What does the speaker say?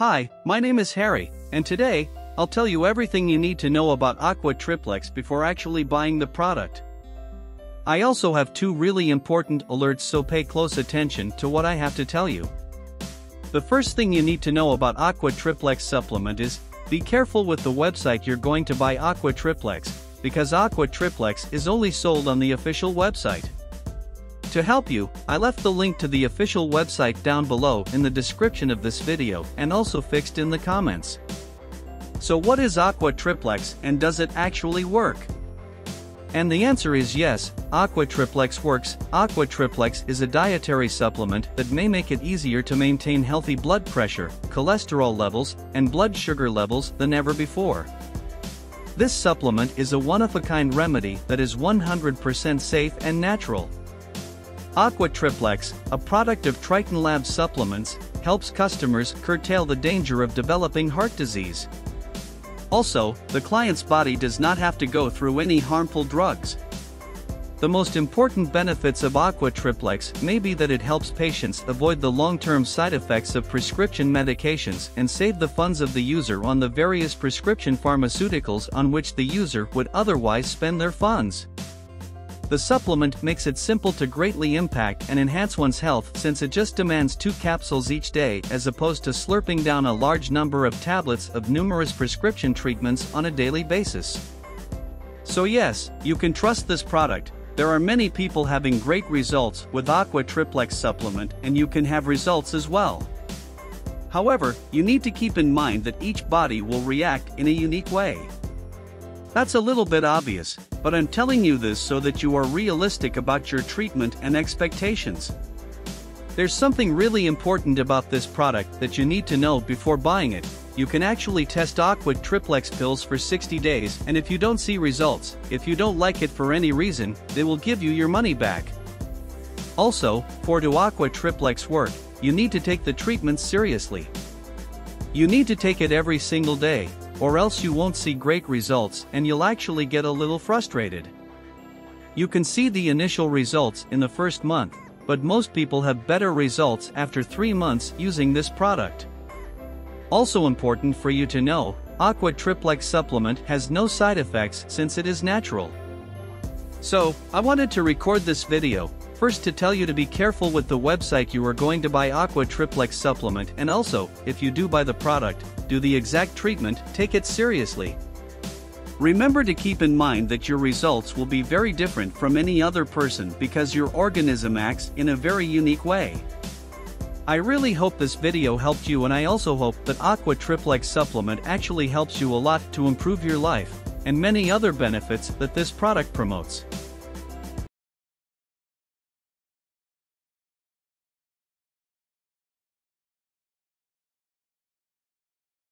Hi, my name is Harry, and today, I'll tell you everything you need to know about Aqua Triplex before actually buying the product. I also have two really important alerts, so pay close attention to what I have to tell you. The first thing you need to know about Aqua Triplex supplement is, be careful with the website you're going to buy Aqua Triplex, because Aqua Triplex is only sold on the official website. To help you, I left the link to the official website down below in the description of this video and also fixed in the comments. So what is Aqua Triplex and does it actually work? And the answer is yes, Aqua Triplex works. Aqua Triplex is a dietary supplement that may make it easier to maintain healthy blood pressure, cholesterol levels, and blood sugar levels than ever before. This supplement is a one-of-a-kind remedy that is 100% safe and natural. Aqua Triplex, a product of Triton Lab Supplements, helps customers curtail the danger of developing heart disease. Also, the client's body does not have to go through any harmful drugs. The most important benefits of Aqua Triplex may be that it helps patients avoid the long-term side effects of prescription medications and save the funds of the user on the various prescription pharmaceuticals on which the user would otherwise spend their funds. The supplement makes it simple to greatly impact and enhance one's health, since it just demands 2 capsules each day as opposed to slurping down a large number of tablets of numerous prescription treatments on a daily basis. So yes, you can trust this product. There are many people having great results with Aqua Triplex supplement, and you can have results as well. However, you need to keep in mind that each body will react in a unique way. That's a little bit obvious, but I'm telling you this so that you are realistic about your treatment and expectations. There's something really important about this product that you need to know before buying it. You can actually test Aqua Triplex pills for 60 days, and if you don't see results, if you don't like it for any reason, they will give you your money back. Also, for to Aqua Triplex work, you need to take the treatment seriously. You need to take it every single day, or else you won't see great results and you'll actually get a little frustrated. You can see the initial results in the first month, but most people have better results after 3 months using this product. Also important for you to know, Aqua Triplex supplement has no side effects since it is natural. So, I wanted to record this video, first to tell you to be careful with the website you are going to buy Aqua Triplex supplement, and also, if you do buy the product, do the exact treatment, take it seriously. Remember to keep in mind that your results will be very different from any other person because your organism acts in a very unique way. I really hope this video helped you, and I also hope that Aqua Triplex supplement actually helps you a lot to improve your life, and many other benefits that this product promotes.